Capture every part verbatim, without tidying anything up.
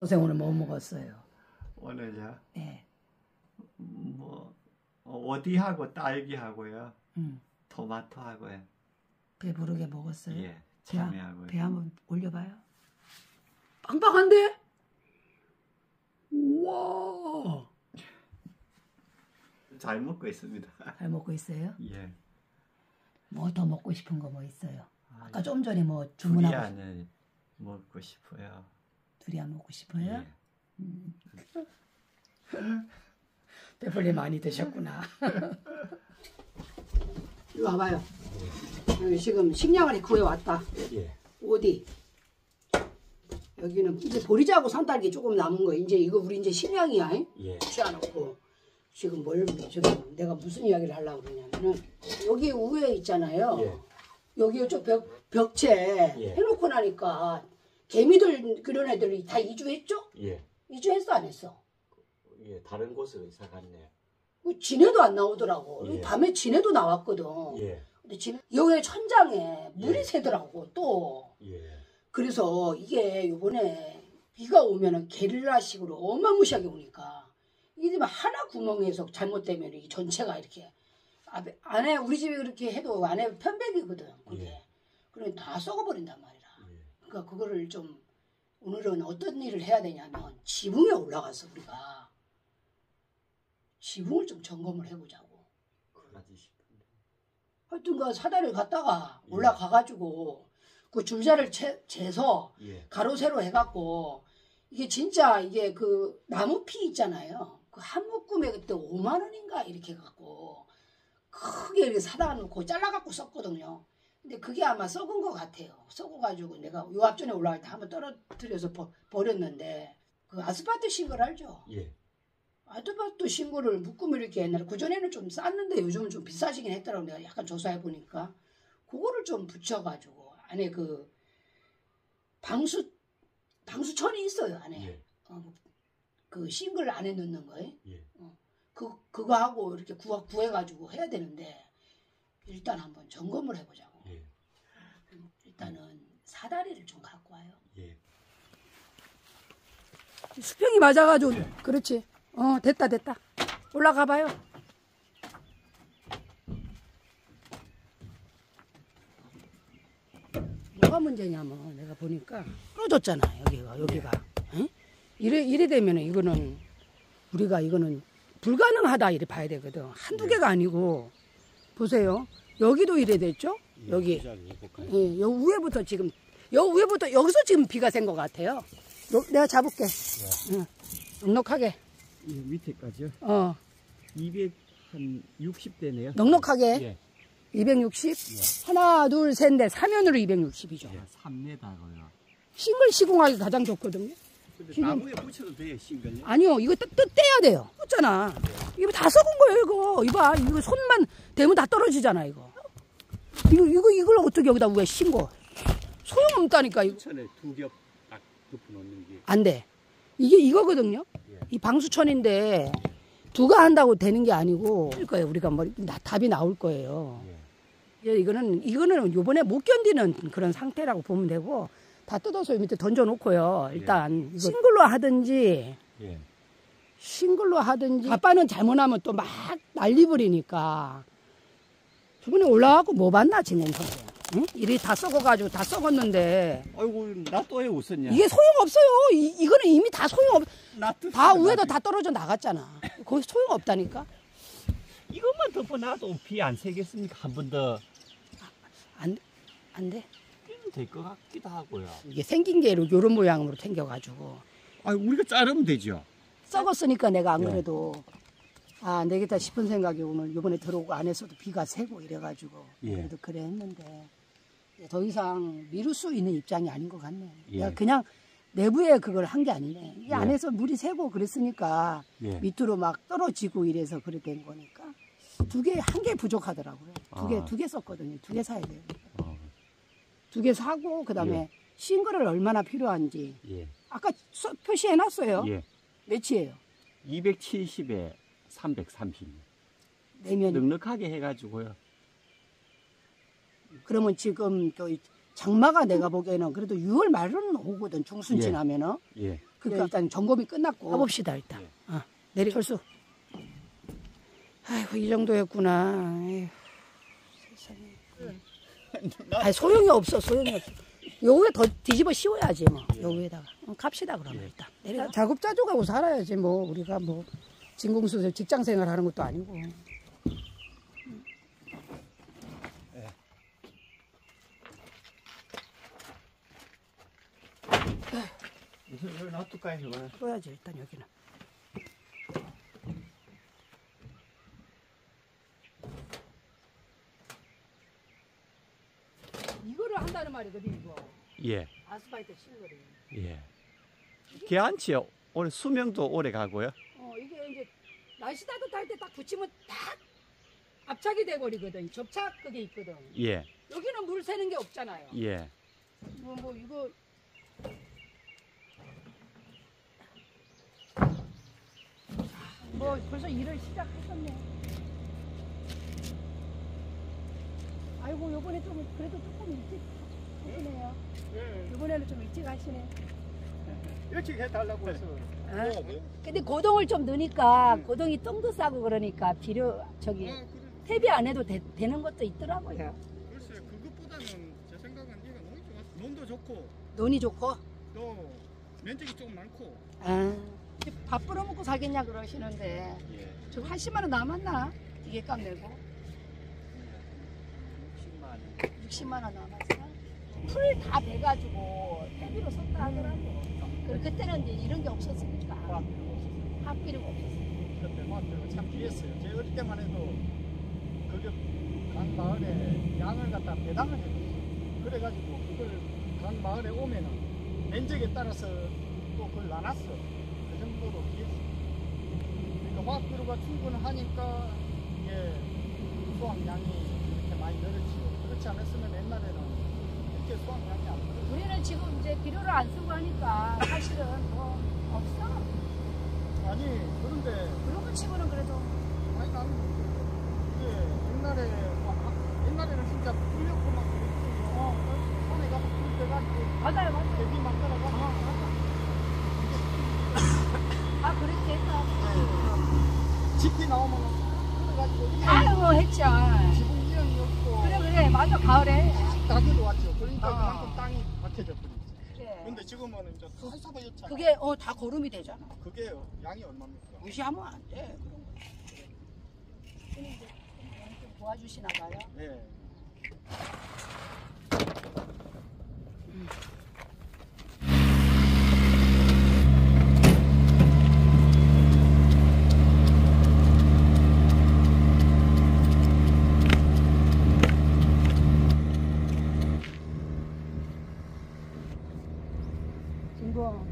선생 오늘 뭐 먹었어요? 오늘요? 네. 뭐 오디하고 딸기하고요. 음. 토마토하고요. 배부르게 먹었어요? 예. 참외하고요. 배 한번 올려봐요. 빵빵한데? 우와. 잘 먹고 있습니다. 잘 먹고 있어요? 예. 뭐 더 먹고 싶은 거 뭐 있어요? 아까 좀 전에 뭐 주문하고 싶어요? 두리안을 먹고 싶어요. 두리안 먹고 싶어요? 예. 음. 배불리 많이 드셨구나. 이리 와봐요. 지금 식량을 구해왔다. 예. 어디? 여기는 이제 보리자하고 산딸기 조금 남은 거. 이제 이거 우리 이제 식량이야. 예. 취하놓고 지금 뭘 지금 내가 무슨 이야기를 하려고 그러냐면은 여기 우에 있잖아요. 예. 여기 이쪽 벽 벽체 예. 해놓고 나니까 개미들 그런 애들이 다 이주했죠? 예. 이주했어 안 했어? 예, 다른 곳으로 이사 갔네요. 진해도 안 나오더라고. 예. 밤에 진해도 나왔거든. 예. 근데 진해 여기 천장에 물이 예. 새더라고 또. 예. 그래서 이게 요번에 비가 오면은 게릴라식으로 어마무시하게 오니까 이게 하나 구멍에서 잘못되면 이 전체가 이렇게 안에 우리 집이 그렇게 해도 안에 편백이거든 그게. 예. 그러면 다 썩어버린단 말이야. 예. 그러니까 그거를 좀 오늘은 어떤 일을 해야 되냐면 지붕에 올라가서 우리가 지붕을 좀 점검을 해보자고. 그러지 싶은데. 하여튼간 사다리를 갔다가 예. 올라가가지고 그 줄자를 재, 재서 예. 가로 세로 해갖고 이게 진짜 이게 그 나무피 있잖아요. 그 한 묶음에 그때 오만 원인가 이렇게 해갖고 크게 이렇게 사다 놓고 잘라갖고 썼거든요. 근데 그게 아마 썩은 것 같아요. 썩어가지고 내가 요 앞전에 올라갈 때 한번 떨어뜨려서 버, 버렸는데 그 아스팔트싱글 알죠? 예. 아스팔트싱글을 묶음을 이렇게 옛날에 그전에는 좀 쌌는데 요즘은 좀 비싸지긴 했더라고요. 내가 약간 조사해보니까 그거를 좀 붙여가지고 안에 그 방수, 방수천이 있어요. 안에. 예. 어, 그 싱글 안에 넣는 거예요. 예. 어, 그, 그거 하고 이렇게 구하, 구해가지고 해야 되는데 일단 한번 점검을 해보자고. 예. 일단은 사다리를 좀 갖고 와요. 예. 수평이 맞아가지고 예. 그렇지. 어 됐다 됐다 올라가봐요. 뭐가 문제냐면 내가 보니까 부러졌잖아 여기가 여기가. 응? 이래 이래 되면은 이거는 우리가 이거는 불가능하다 이래 봐야 되거든. 한두 개가 아니고 보세요 여기도 이래 됐죠? 예, 여기 예, 요 위에부터 지금 요 위에부터 여기서 지금 비가 샌 것 같아요. 요, 내가 잡을게. 예. 예, 넉넉하게. 이 밑에까지요? 어. 이백육십 대네요. 넉넉하게? 예. 이백육십? 예. 하나, 둘, 셋, 넷. 사면으로 이백육십이죠. 예, 삼 미터고요. 싱글 시공하기 가장 좋거든요. 근데 지금. 나무에 붙여도 돼요, 싱글요? 아니요, 이거 뜯, 뜯 떼야 돼요. 뜯잖아. 예. 이거 다 썩은 거예요, 이거. 이봐, 이거 손만 대면 다 떨어지잖아, 이거. 이거, 이거, 이걸 어떻게 여기다 왜 신고? 소용없다니까, 이거. 천에 두 겹 딱 덮어놓는 게. 안 돼. 이게 이거거든요. 예. 이 방수천인데 누가 한다고 되는 게 아니고 할 거예요. 우리가 뭐 답이 나올 거예요. 예. 이거는 이거는 요번에 못 견디는 그런 상태라고 보면 되고 다 뜯어서 밑에 던져놓고요. 일단 예. 싱글로 하든지 예. 싱글로 하든지 아빠는 잘못하면 또 막 날리버리니까 저번에 올라와서 뭐 봤나 진행해서. 응? 이리 다 썩어가지고 다 썩었는데. 아이고 나 또 왜 웃었냐. 이게 소용없어요. 이, 이거는 이미 다 소용없. 다 우에다 다 떨어져 나갔잖아. 거기 소용없다니까. 이것만 덮어놔도 비 안 새겠습니까? 한 번 더. 안, 안 돼? 될 것 같기도 하고요. 이게 생긴 게 이런 모양으로 생겨가지고. 아 우리가 자르면 되죠. 썩었으니까 내가 안 그래도 네. 아, 안 되겠다 싶은 생각이 오늘 요번에 들어오고 안에서도 비가 새고 이래가지고 예. 그래도 그래 했는데 더 이상 미룰 수 있는 입장이 아닌 것 같네. 예. 그냥 내부에 그걸 한 게 아니네. 이 예. 안에서 물이 새고 그랬으니까 예. 밑으로 막 떨어지고 이래서 그렇게 된 거니까 두 개, 한 개 부족하더라고요. 두 개, 두 개 썼거든요. 두 개 사야 돼요. 아. 두 개 사고 그 다음에 예. 싱글을 얼마나 필요한지 예. 아까 서, 표시해놨어요. 예. 몇이에요? 이백칠십에 삼백삼십. 내면 넉넉하게 해가지고요. 그러면 지금 또 장마가 내가 보기에는 그래도 유월 말은 오거든 중순 예. 지나면은. 예. 그러니까 일단 점검이 끝났고 가봅시다 일단. 네. 어, 내리 철수. 아이고 이 정도였구나. 에휴, 세상에. 아니, 소용이 없어 소용이 없어. 요 위에 더 뒤집어 씌워야지 뭐. 요 위에다가 어, 갑시다 그러면 일단. 내려. 자급자족하고 살아야지 뭐 우리가 뭐 진공수술 직장생활 하는 것도 아니고. 여기 놔둘까 해서 놔둬야지 일단 여기는. 이거를 한다는 말이거든 이거. 예. 아스팔트 싱글이. 예. 개안치요. 오늘 수명도 오래 가고요. 어 이게 이제 날씨 따뜻할 때 딱 붙이면 딱 압착이 돼 버리거든. 접착 그게 있거든. 예. 여기는 물 새는 게 없잖아요. 예. 뭐 뭐 이거. 뭐 벌써 일을 시작했었네. 아이고 요번에 좀 그래도 조금 일찍 하시네요. 예. 요번에는 좀 일찍 하시네. 일찍 해달라고 해서. 아, 근데 고동을 좀 넣으니까 네. 고동이 똥도 싸고 그러니까 비료 저기 아, 그래. 퇴비 안 해도 되, 되는 것도 있더라고요. 글쎄 그것보다는 제 생각은 얘가 농이 좋았어. 논도 좋고. 논이 좋고. 또 면적이 조금 많고. 아. 밥 벌어먹고 살겠냐 그러시는데 예. 저거 한 십만 원 남았나? 이게 값 내고 육십만 원 육십만 원 남았어? 풀 다 베가지고 퇴비로 썼다 하더라고. 그리고 그때는 이제 이런 게 없었으니까 화학비료가 없었으니까 그때 화학비료가 참 귀했어요. 제 어릴 때만 해도 그게 간 마을에 양을 갖다 배당을 해요. 그래가지고 그걸 간 마을에 오면은 면적에 따라서 또 그걸 나눴어. 그 정도로 비했어요. 그러니까 화학비료가 충분하니까 이게 수확량이 이렇게 많이 늘었지요. 그렇지 않았으면 옛날에는 이렇게 수확량이 안 늘었어요. 우리는 지금 이제 비료를 안 쓰고 하니까 사실은 뭐 없어. 아니 그런데 그런 거 치고는 그래도 많이 나는 거예요. 이게 옛날에 막, 옛날에는 진짜 풀렸고 막 그랬지. 어, 산에 가서 풀 때가 맞아요, 맞아요. 대비 막 따라가. 아 그렇게 했어. 네. 집게 나오면 그래가지고 아이고 했죠. 지붕 이형이 없고. 그래 그래 맞아 가을에. 낙엽도 왔죠. 그러니까 아. 그만큼 땅이 박혀져 버리지. 그래. 근데 지금은 이제 한섭에 였잖아. 그게 어 다 거름이 되잖아. 그게 양이 얼마입니까? 무시하면 안 돼. 그런 거. 근데 이제 좀 도와주시나 봐요. 네. 음.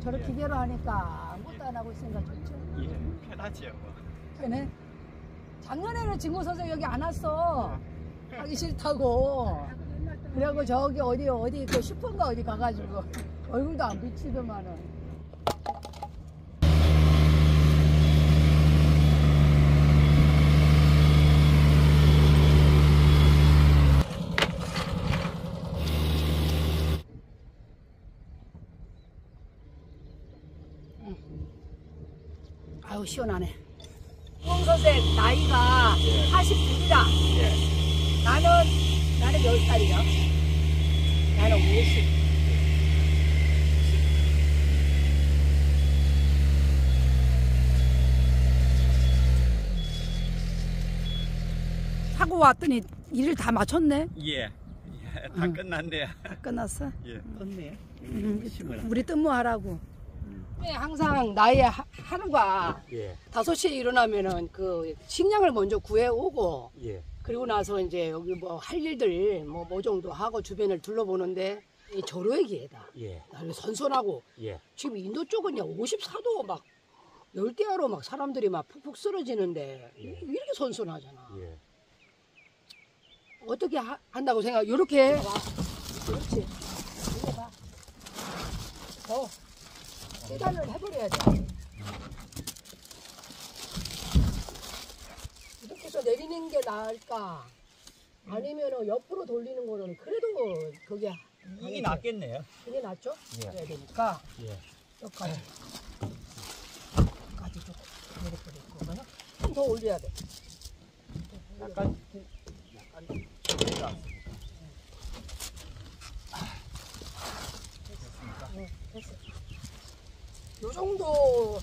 저를 예. 기계로 하니까 아무것도 안 하고 있으니까 좋죠. 예, 편하지요. 편해? 작년에는 진공 선생 여기 안 왔어. 하기 싫다고. 그래갖고 저기 어디 어디 그 슈퍼인가 어디 가가지고 얼굴도 안 비치더만은. 아우 시원하네. 송 선생 나이가 예. 팔십구이다. 예. 나는 나는 몇 살이야? 나는 오십. 하고 왔더니 일을 다 마쳤네. 예. 예 다 응. 끝났네요. 다 끝났어? 예. 끝네요. 음, 우리 뜸모하라고. 항상 나의 하, 하루가 예. 다섯 시에 일어나면은 그 식량을 먼저 구해오고 예. 그리고 나서 이제 여기 뭐 할 일들 뭐, 뭐 정도 하고 주변을 둘러보는데 이 절호의 기회다. 예. 선선하고 예. 지금 인도 쪽은 야 오십사 도 막 열대야로 막 사람들이 막 푹푹 쓰러지는데 예. 이렇게 선선하잖아. 예. 어떻게 하, 한다고 생각? 요렇게 봐. 그렇지. 이거 봐. 어. 세단을 해버려야 돼. 이렇게 해서 내리는 게 나을까? 아니면 옆으로 돌리는 거는 그래도 그게 이게 낫겠네요. 이게 낫죠? 예. 그래야 되니까. 예. 여기까지. 올려야 돼. 약간 약간 됐습니까? 응, 됐어. 요 정도 요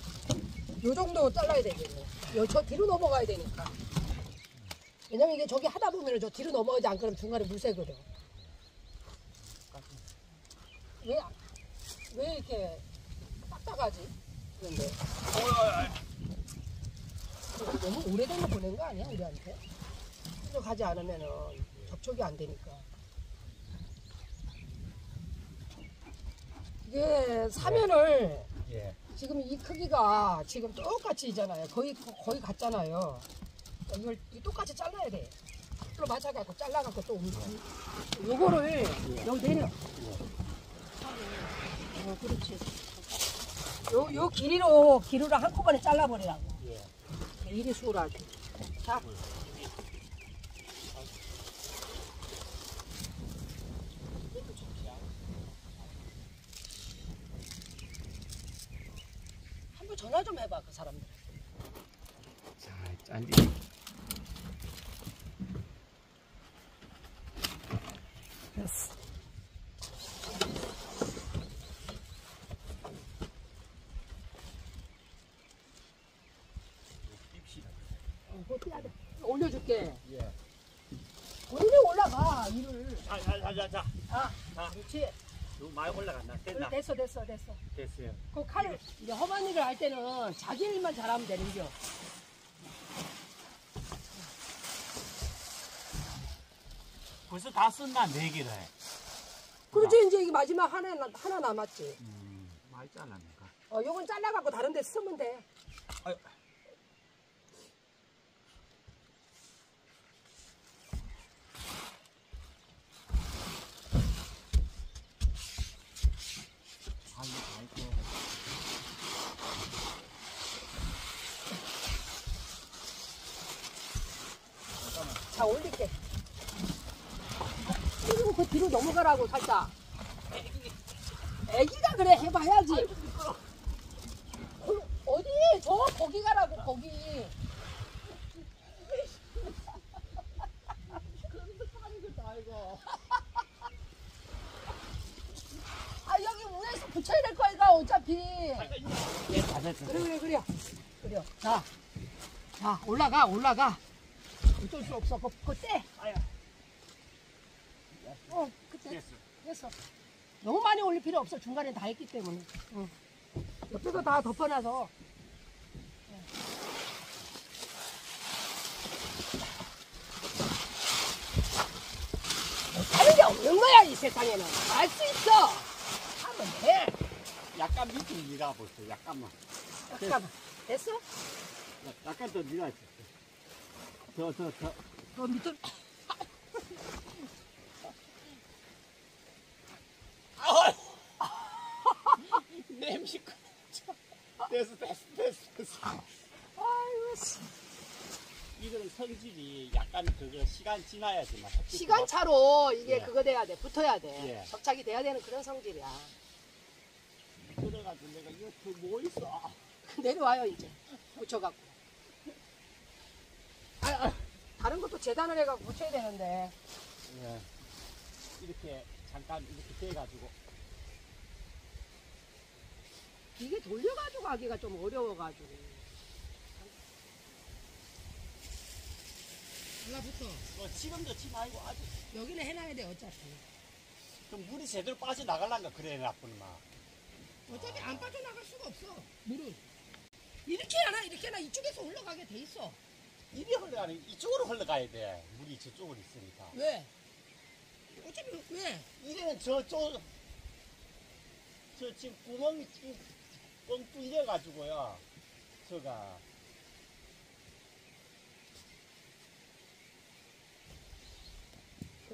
정도 잘라야 되겠네. 요 저 뒤로 넘어가야 되니까. 왜냐면 이게 저기 하다 보면 저 뒤로 넘어가지 안 그러면 중간에 물새거든. 왜, 왜 이렇게 딱딱하지? 근데 너무 오래된 거 보낸 거 아니야 우리한테? 가지 않으면은 접촉이 안 되니까. 이게 사면을 예. 지금 이 크기가 지금 똑같이 있잖아요. 거의 거의 같잖아요. 이걸 똑같이 잘라야 돼. 또 맞아갖고 잘라갖고 또 옮겨. 요거를 예. 여기 내려. 어, 그렇지. 요, 요 길이로, 길이로 한꺼번에 잘라버리라고. 예. 이리 수월하지. 자. 한번 전화 좀 해봐, 그 사람들. 자, 짠디. 됐어. 올려줄게. 예. 본인이 올라가 이를. 자자자자. 아, 그렇지. 너무 많이 올라갔나? 됐나? 됐어 됐어 됐어. 됐어요. 그 칼 이제 험한 일을 할 때는 자기 일만 잘하면 되는겨. 벌써 다 썼나 네 개를. 그렇지 이제 이게 마지막 하나 하나 남았지. 음, 많이 잘랐니까? 어, 요건 잘라갖고 다른데 쓰면 돼. 아유. 자, 올릴게. 그리고 그 뒤로 넘어가라고, 살짝. 애기. 애기가 그래, 해봐, 해야지. 아이고, 어디? 저, 거기 가라고, 거기. 아, 여기 위에서 붙여야 될 거니까, 어차피. 그래, 그래, 그래. 그래. 자, 자, 올라가, 올라가. 어쩔 수 없어. 그, 그 떼. 아야. 어, 그때. 됐어. 됐어. 너무 많이 올릴 필요 없어. 중간에 다 했기 때문에. 응. 옆에서 다 덮어놔서. 다른 게 없는 거야, 이 세상에는. 알 수 있어. 하면 돼. 약간 밑으로 밀어보세요. 약간만. 약간만. 됐어? 약간 더 밀어주세요. 저, 저, 저. 저 밑으로. 냄새. 됐어, 됐어, 됐어, 됐어. 아이고. 이거는 성질이 약간 그거 시간 지나야지만. 시간차로 이게 예. 그거 돼야 돼. 붙어야 돼. 예. 접착이 돼야 되는 그런 성질이야. 들어가서 내가 이거 뭐 있어? 내려와요, 이제. 붙여갖고. 아, 아. 다른 것도 재단을 해갖고 붙여야 되는데. 예. 이렇게 잠깐 이렇게 떼가지고. 이게 돌려가지고 하기가 좀 어려워가지고. 올라붙어. 뭐 지금도 지 말고 아주. 여기는 해놔야 돼 어차피. 그럼 물이 제대로 빠져나갈란가 그래 나쁜마. 어차피 아. 안 빠져나갈 수가 없어 물은. 이렇게 하나 이렇게 하나 이쪽에서 올라가게 돼 있어. 이리 흘러가는 이쪽으로 흘러가야 돼. 물이 저쪽으로 있으니까. 왜? 어차피 왜? 이래는 저쪽 저 지금 구멍이 뻥 뚫려 가지고요. 저가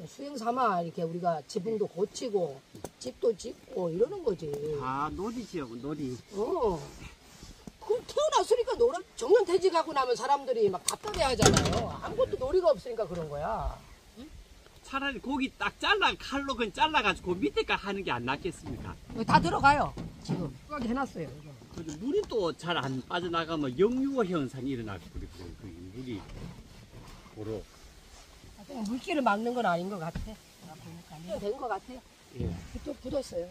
수행 삼아 이렇게 우리가 지붕도 고치고 집도 짓고 이러는 거지. 아 놀이지요, 놀이. 어. 태어났으니까 노란 정년퇴직하고 나면 사람들이 막 답답해하잖아요. 아무것도 놀이가 없으니까 그런 거야. 응? 차라리 고기 딱 잘라 칼로 그 잘라가지고 그 밑에까지 하는 게 안 낫겠습니까? 다 들어가요. 지금 꽉 해놨어요. 물이 또 잘 안 빠져나가면 역류화 현상이 일어나고 그리고. 여기 보러. 물기를 막는 건 아닌 것 같아. 아, 보니까 된 것 같아. 예. 또 굳었어요.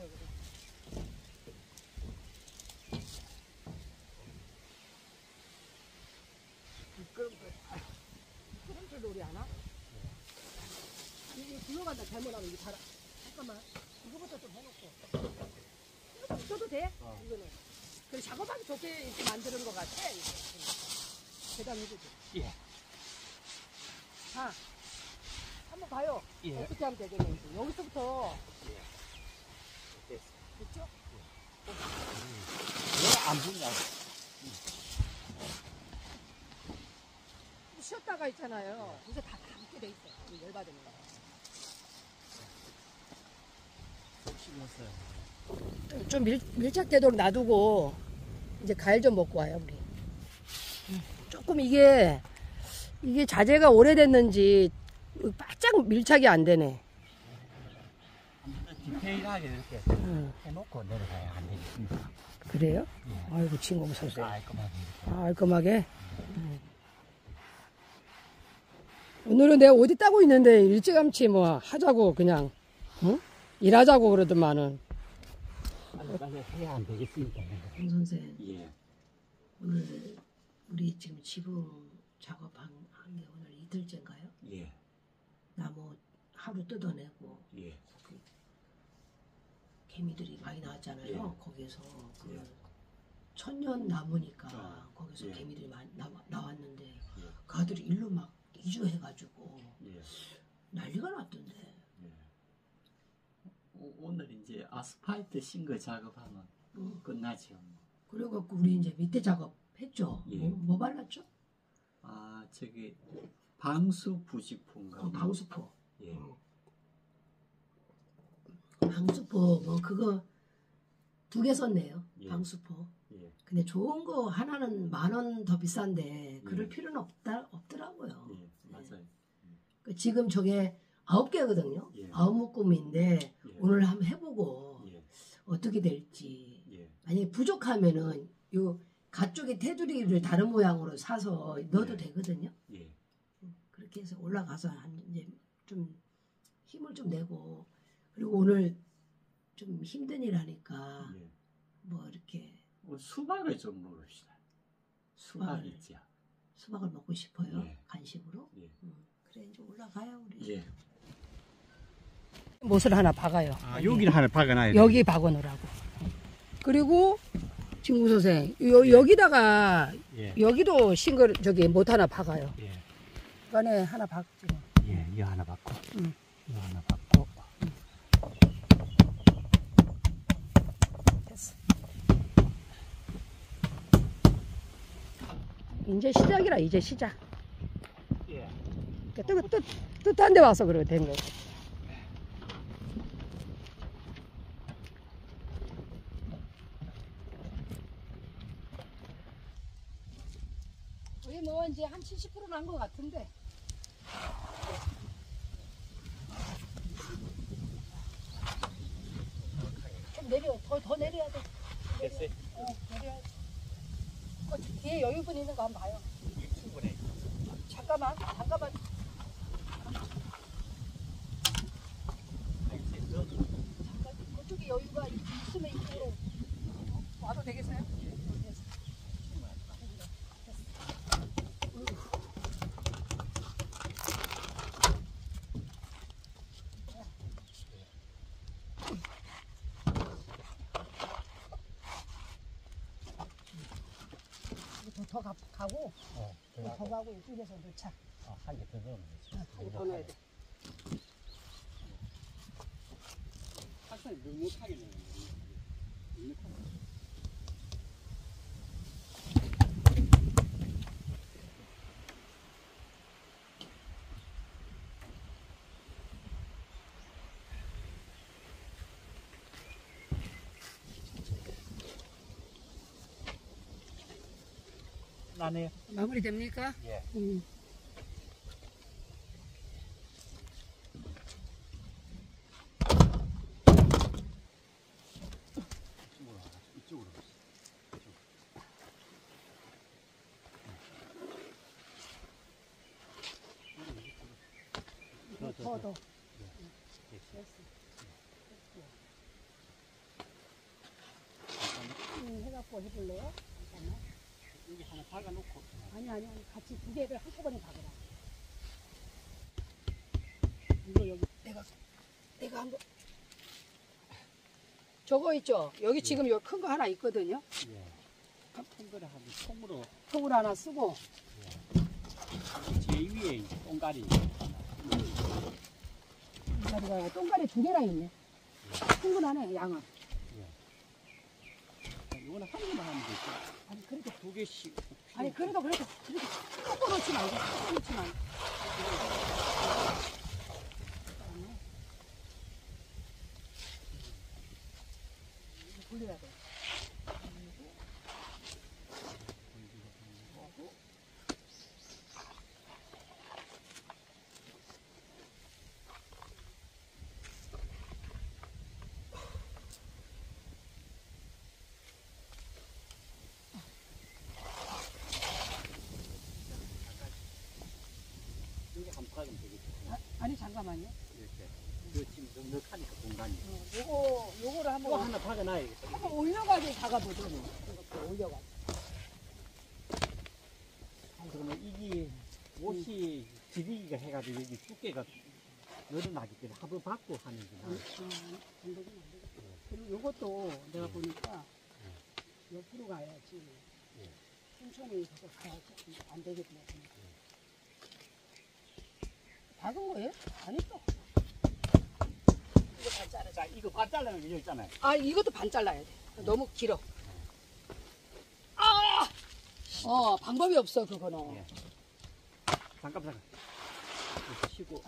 미끄럼틀. 미끄럼틀 놀이 하나? 이게 굴러간다 잘못하면 이게 달아. 잠깐만. 이거부터 좀 해놓고. 이거 붙여도 돼? 어. 이거는. 그래 작업하기 좋게 이렇게 만드는 것 같아. 대단해주지. 예. 자, 한번 봐요. 예. 어떻게 하면 되겠는지. 여기서부터. 예. 됐어. 됐죠? 예. 왜 안 붙냐? 쉬었다가 있잖아요. 이제 다 감게 돼 있어요. 열받으면. 좀 밀, 밀착되도록 놔두고 이제 가을 좀 먹고 와요, 우리. 조금 이게 이게 자재가 오래됐는지 바짝 밀착이 안 되네. 디테일하게 이렇게 응. 해놓고 내려가야 안 되겠습니다. 그래요? 예. 아이고 친구 무서워요. 깔끔하게. 아, 깔끔하게? 응. 오늘은 내가 어디 따고 있는데 일찌감치 뭐 하자고 그냥 응? 일하자고 그러더만은. 빨리 빨리 해야 안 되겠습니까? 홍 선생. 예. 오늘 우리 지금 지붕 작업한 게 오늘 이틀째인가요? 예. 나무 하루 뜯어내고. 예. 그 개미들이 많이 나왔잖아요. 예. 거기에서 그 예. 천년 나무니까 아, 거기서 예. 개미들이 많이 나, 나왔는데 예. 그 아들이 일로 막 이주해가지고 예. 난리가 났던데. 예. 오, 오늘 이제 아스팔트 싱글 작업하면 응. 끝나죠. 그래갖고 우리 이제 밑에 작업했죠. 예. 뭐, 뭐 발랐죠? 아 저기 방수 부직포인가? 어, 방수포. 예. 방수포 뭐 그거 두 개 썼네요. 예. 방수포. 예. 근데 좋은 거 하나는 만 원 더 비싼데 그럴 예. 필요는 없다 없더라고요. 예. 맞아요. 예. 지금 저게 아홉 개거든요. 예. 아홉 묶음인데 예. 오늘 한번 해보고 예. 어떻게 될지. 예. 만약에 부족하면은 요 가쪽에 테두리를 다른 모양으로 사서 넣어도 예. 되거든요. 예. 그렇게 해서 올라가서 한 이제 좀 힘을 좀 내고 그리고 오늘 좀 힘든 일 하니까 예. 뭐 이렇게 수박을 좀 먹읍시다. 수박 있죠. 수박을 먹고 싶어요. 예. 간식으로. 예. 음. 그래 이제 올라가요 우리. 예. 못을 하나 박아요. 아, 여기를 하나 박아놔요. 여기 박아놓으라고. 그리고 친구 선생, 요, 예. 여기다가, 예. 여기도 싱글, 저기, 못 하나 박아요. 예. 안에 하나 박지. 예, 이거 하나 박고, 응. 이거 하나 박고. 응. 됐어. 이제 시작이라, 이제 시작. 예. 그러니까 뜨, 뜨, 뜻한 데 와서 그러게 된 거지. 뭐 이제 한 칠십 퍼센트 난 것 같은데. 좀 내려, 더, 더 내려야 돼. 됐어. 어, 내려야 돼. 어, 뒤에 여유분 있는 거 한번 봐요. 충분해. 잠깐만, 잠깐만. 잠깐, 그쪽에 여유가 있으면 이쪽으로 와도 되겠어요? 더 가, 가고, 어, 더 가고 이쪽에서 놓자. 아, 한 개 더 넣으면 되지. 아, 한 개 더 넣어야 돼. 확실히 눅눅하게 넣어야 돼. 눅눅하게. 나네요. 마무리 됩니까? 예. 음. 이쪽으로 가자. 이쪽으로 가자. 이쪽으로. 포도. 예. 예. 음, 해갖고 해볼래요? 잠깐만. 여기 하나 박아놓고. 아니, 아니, 아니. 같이 두 개를 한꺼번에 박아라. 이거 여기 내가, 내가 한 거. 저거 있죠? 여기 지금 예. 큰 거 하나 있거든요? 예. 큰 거를 하면 통으로. 통으로 하나 쓰고. 예. 제위에 똥가리. 똥가리가, 똥가리 두 개나 있네. 예. 충분하네, 양은. 이거는 한 개만 하면 되죠. 아니, 그래도 두 개씩. 아니, 그래도, 그래도, 그래도, 꼭 넣지 말고, 꼭 넣지 말고. 굴려야 돼. 아니 잠깐만요. 이렇게. 이 지금 넉넉하니까 공간이. 어, 요거 요거를 한번 하나 박아놔야겠다. 한번 올려가지고 박아보죠. 이렇게 올려가. 그러면 이게 옷이 지리기가 해가지고 여기 두께가 늘어나기 때문에 한번 박고 하는 거야. 그리고 요것도 내가 네. 보니까 네. 옆으로 가야지. 네. 천천히 가야지 안 되겠네. 작은 거예요? 아니죠? 이거 반 잘라. 자, 이거 반 잘라는 게 있잖아요. 아, 이것도 반 잘라야 돼. 너무 길어. 아! 어, 방법이 없어, 그거는. 예. 잠깐, 잠깐. 쉬고.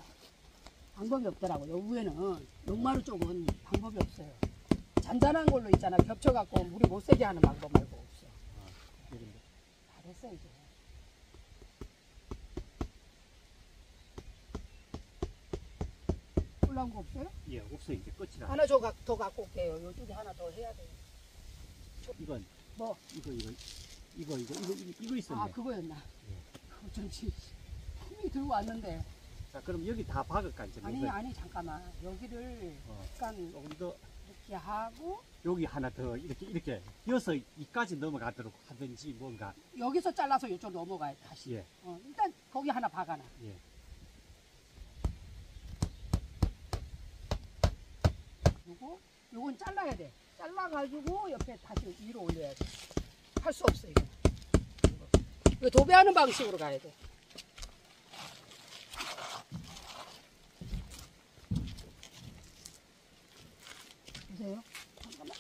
방법이 없더라고. 요 위에는, 용마루 쪽은 방법이 없어요. 잔잔한 걸로 있잖아. 겹쳐갖고 물이 못 새게 하는 방법 말고 없어. 아, 다 됐어, 이제. 올라온 거 없어요? 예, 없어요. 이제 끝이라. 하나 더 갖고 올게요. 요쪽에 하나 더 해야 돼요. 이건 뭐? 이거 이거 이거 이거 이거 이거 있었네. 아, 그거였나? 예. 어쩐지 힘이 들고 왔는데. 자, 그럼 여기 다 박을까 이제? 아니, 이거. 아니 잠깐만. 여기를 어. 약간 조금 더 이렇게 하고. 여기 하나 더 이렇게 이렇게 이어서 이까지 넘어가도록 하든지 뭔가. 여기서 잘라서 이쪽 넘어가야 다시. 예. 어, 일단 거기 하나 박아놔. 예. 요건 잘라야 돼. 잘라가지고 옆에 다시 위로 올려야 돼. 할 수 없어, 이거. 이거 도배하는 방식으로 가야 돼. 보세요. 잠깐만.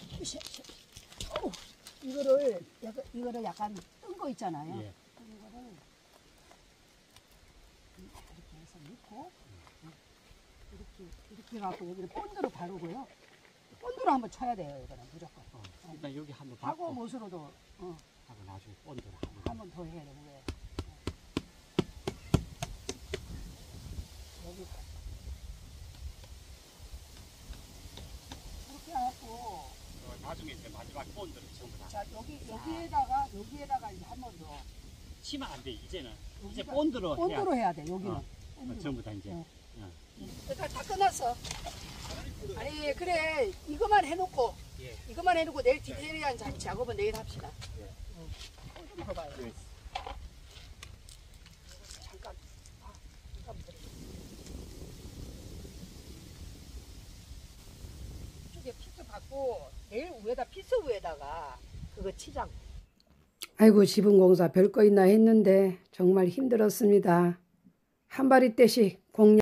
어우, 이거를, 약간, 이거를 약간 뜬 거 있잖아요. 예. 뜬 거를 이렇게 해서 넣고, 이렇게, 이렇게 갖고 여기를 본드로 바르고요. 본드로 한번 쳐야 돼요, 이거는 무조건. 어, 일단 여기 한번 박고. 하고 못으로도, 어. 하고 나중에 본드로 한번 더 해야 되는 거예요. 여기. 이렇게 해갖고. 어, 나중에 이제 마지막 본드로 전부 다. 자, 여기, 여기에다가, 여기에다가 이제 한 번 더. 치면 안 돼, 이제는. 이제 본드로. 본드로 해야, 해야 돼, 여기는. 어, 어, 전부 다 이제. 어. 어. 다, 다 끝났어. 아니 그래 이것만 해놓고 예. 이것만 해놓고 내일 디테일한 자, 작업은 내일 합시다. 예. 응. 어, 좀 봐봐요. 예. 잠깐. 아, 잠깐. 이쪽에 피스 받고 내일 위에다 피스 위에다가 그거 치자고. 아이고 지붕 공사 별거 있나 했는데 정말 힘들었습니다. 한 바리 떼씩